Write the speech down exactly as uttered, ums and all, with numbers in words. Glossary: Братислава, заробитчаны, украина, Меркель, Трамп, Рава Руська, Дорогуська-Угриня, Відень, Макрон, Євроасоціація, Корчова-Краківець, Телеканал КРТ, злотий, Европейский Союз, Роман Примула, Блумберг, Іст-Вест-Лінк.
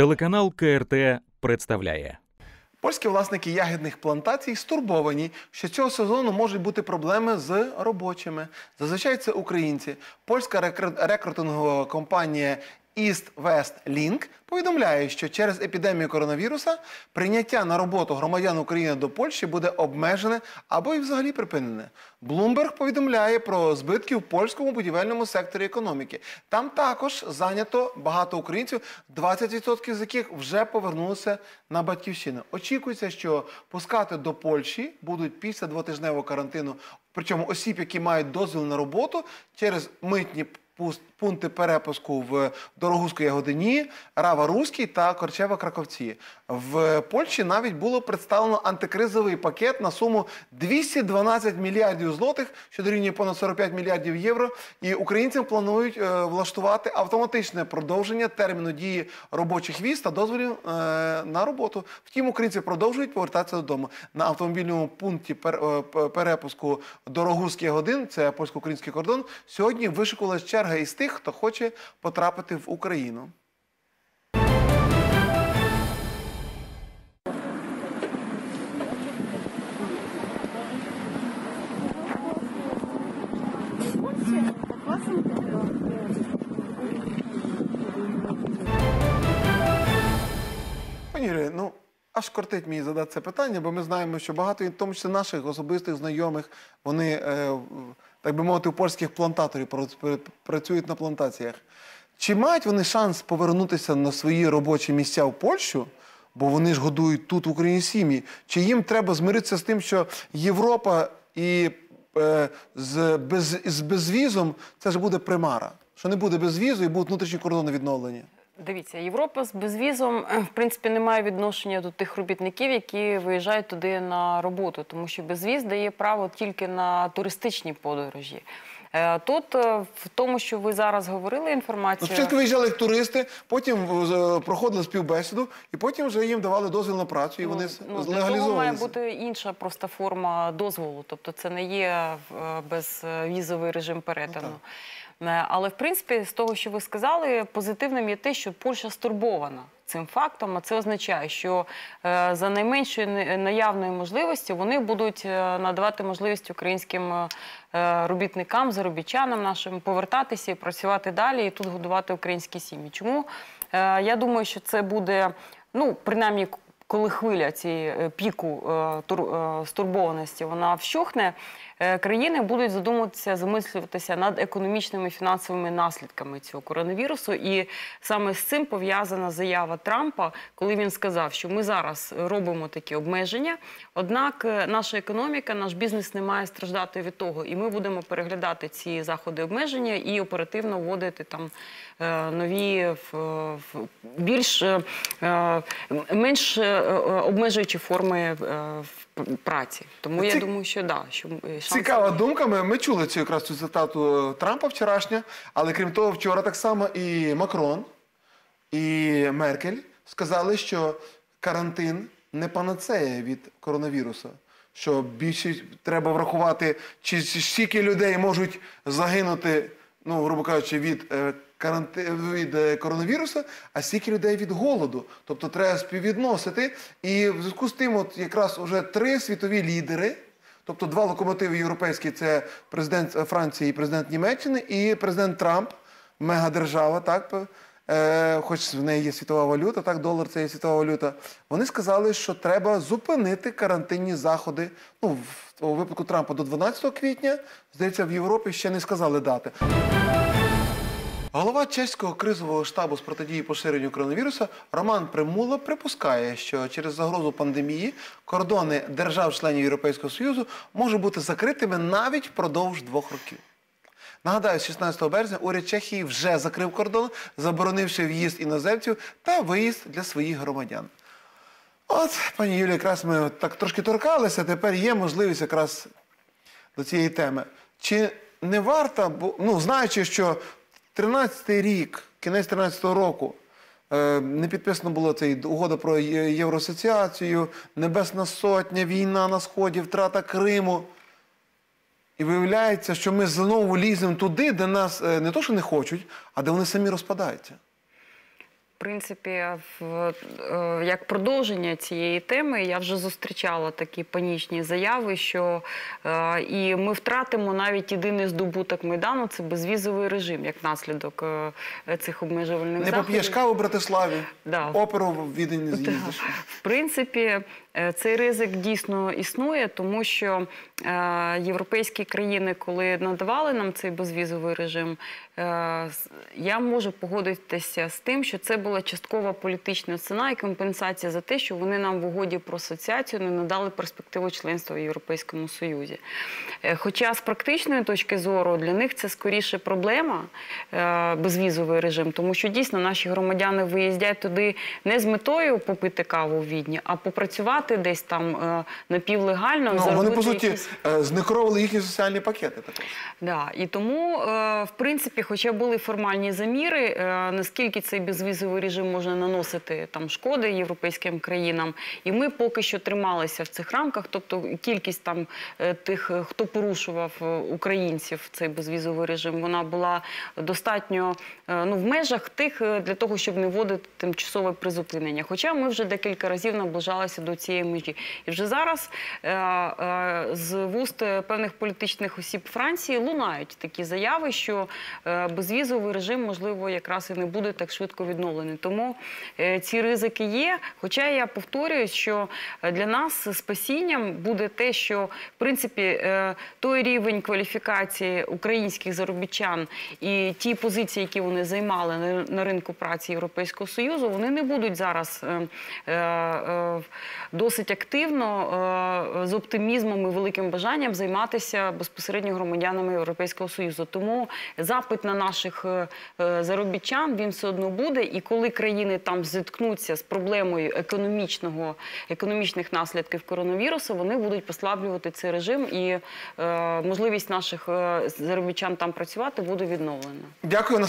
Телеканал КРТ представляє. Польські власники ягідних плантацій стурбовані, що цього сезону можуть бути проблеми з робочими. Зазвичай це українці. Польська рекрутингова компанія «Іст-Вест-Лінк» повідомляє, що через епідемію коронавіруса прийняття на роботу громадян України до Польщі буде обмежене або і взагалі припинене. Блумберг повідомляє про збитки в польському будівельному секторі економіки. Там також зайнято багато українців, двадцять відсотків з яких вже повернулися на батьківщину. Очікується, що пускати до Польщі будуть після двотижневого карантину, причому осіб, які мають дозвіл на роботу, через митні пункти перепуску в Дорогуську-Угрині, Рава Руській та Корчова-Краківці. В Польщі навіть було представлено антикризовий пакет на суму двісті дванадцять мільярдів злотих, що дорівнює понад сорок п'ять мільярдів євро, і українцям планують е, влаштувати автоматичне продовження терміну дії робочих віз та дозволів е, на роботу. Втім, українці продовжують повертатися додому. На автомобільному пункті пер, е, перепуску Дорогуська-Угринів, це польсько-український кордон, сьогодні вишикувалась черга із тих, хто хоче потрапити в Україну. Пані, ну, аж кортить мені задати це питання, бо ми знаємо, що багато, в тому числі наших особистих знайомих, вони... Е, так би мовити, у польських плантаторів працюють на плантаціях. Чи мають вони шанс повернутися на свої робочі місця в Польщу, бо вони ж годують тут, в Україні, сім'ї? Чи їм треба змиритися з тим, що Європа і е, з, без, з безвізом – це ж буде примара? Що не буде безвізу і будуть внутрішні кордони відновлені? Дивіться, Європа з безвізом, в принципі, не має відношення до тих робітників, які виїжджають туди на роботу, тому що безвіз дає право тільки на туристичні подорожі. Тут, в тому, що ви зараз говорили, інформація... Спочатку виїжджали як туристи, потім проходили співбесіду, і потім вже їм давали дозвіл на працю, і вони ну, легалізовувалися. Для того має бути інша просто форма дозволу, тобто це не є безвізовий режим перетину. Ну, Але, в принципі, з того, що ви сказали, позитивним є те, що Польща стурбована цим фактом, а це означає, що за найменшою наявною можливості вони будуть надавати можливість українським робітникам, заробітчанам нашим повертатися і працювати далі, і тут годувати українські сім'ї. Чому? Я думаю, що це буде, ну, принаймні, коли хвиля цієї піку стурбованості вона вщухне, країни будуть задумуватися, замислюватися над економічними і фінансовими наслідками цього коронавірусу. І саме з цим пов'язана заява Трампа, коли він сказав, що ми зараз робимо такі обмеження, однак наша економіка, наш бізнес не має страждати від того. І ми будемо переглядати ці заходи обмеження і оперативно вводити там нові, більш, менш обмежуючі форми праці. Тому я думаю, що так. Цікава думка. Ми чули цю якраз цю цитату Трампа вчорашня, але крім того, вчора так само і Макрон, і Меркель сказали, що карантин не панацея від коронавірусу, що більше треба врахувати, чи скільки людей можуть загинути, ну, грубо кажучи, від від коронавірусу, а стільки людей від голоду. Тобто треба співвідносити. І в зв'язку з тим, от якраз вже три світові лідери, тобто два локомотиви європейські, це президент Франції і президент Німеччини, і президент Трамп, мегадержава, так, е, хоч в неї є світова валюта, так, долар це є світова валюта, вони сказали, що треба зупинити карантинні заходи. Ну, в, у випадку Трампа до дванадцятого квітня, здається, в Європі ще не сказали дати. Голова чеського кризового штабу з протидії поширенню коронавірусу Роман Примула припускає, що через загрозу пандемії кордони держав-членів Європейського Союзу можуть бути закритими навіть впродовж двох років. Нагадаю, з шістнадцятого березня уряд Чехії вже закрив кордон, заборонивши в'їзд іноземців та виїзд для своїх громадян. От, пані Юлія, якраз ми так трошки торкалися, тепер є можливість якраз до цієї теми. Чи не варто, ну, знаючи, що тринадцятий рік, кінець тринадцятого року, не підписано було цей угода про Євроасоціацію, Небесна Сотня, війна на Сході, втрата Криму. І виявляється, що ми знову ліземо туди, де нас не то, що не хочуть, а де вони самі розпадаються. В принципі, як продовження цієї теми, я вже зустрічала такі панічні заяви, що і ми втратимо навіть єдиний здобуток Майдану – це безвізовий режим, як наслідок цих обмежувальних заходів. Не поп'єш каву в Братиславі, оперу в Відені з'їздиш. В принципі, цей ризик дійсно існує, тому що європейські країни, коли надавали нам цей безвізовий режим, я можу погодитися з тим, що це була часткова політична ціна і компенсація за те, що вони нам в угоді про асоціацію не надали перспективу членства в Європейському Союзі. Хоча з практичної точки зору для них це скоріше проблема, безвізовий режим, тому що дійсно наші громадяни виїздять туди не з метою попити каву в Відні, а попрацювати десь там напівлегально. Вони, по суті, знекровили їхні соціальні пакети. І тому, в принципі, хоча були формальні заміри, наскільки цей безвізовий режим може наносити шкоди європейським країнам, і ми поки що трималися в цих рамках, тобто кількість тих, хто порушував українців цей безвізовий режим, вона була достатньо в межах тих, для того, щоб не вводити тимчасове призупинення. Хоча ми вже декілька разів наближалися до цієї межі. І вже зараз з вуст певних політичних осіб Франції лунають такі заяви, що безвізовий режим, можливо, якраз і не буде так швидко відновлений. Тому ці ризики є, хоча я повторюю, що для нас спасінням буде те, що, в принципі, той рівень кваліфікації українських заробітчан і ті позиції, які вони займали на ринку праці Європейського Союзу, вони не будуть зараз досить активно, з оптимізмом і великим бажанням займатися безпосередньо громадянами Європейського Союзу. Тому запит на наших заробітчан, він все одно буде, і коли країни там зіткнуться з проблемою економічних наслідків коронавірусу, вони будуть послаблювати цей режим, і можливість наших заробітчан там працювати буде відновлена. Дякую.